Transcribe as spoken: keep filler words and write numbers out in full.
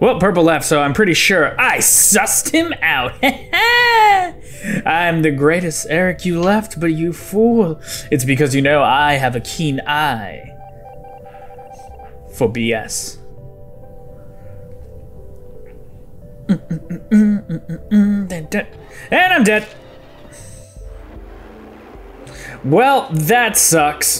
Well, Purple left, so I'm pretty sure I sussed him out. I'm the greatest, Eric. You left, but you fool. It's because you know I have a keen eye for B S. And I'm dead. Well, that sucks.